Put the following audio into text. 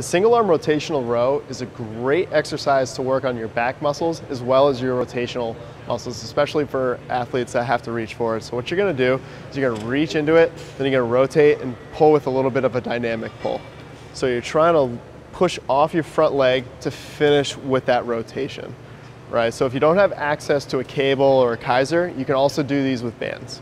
The single arm rotational row is a great exercise to work on your back muscles as well as your rotational muscles, especially for athletes that have to reach forward. So what you're gonna do is you're gonna reach into it, then you're gonna rotate and pull with a little bit of a dynamic pull. So you're trying to push off your front leg to finish with that rotation, right? So if you don't have access to a cable or a Kaiser, you can also do these with bands.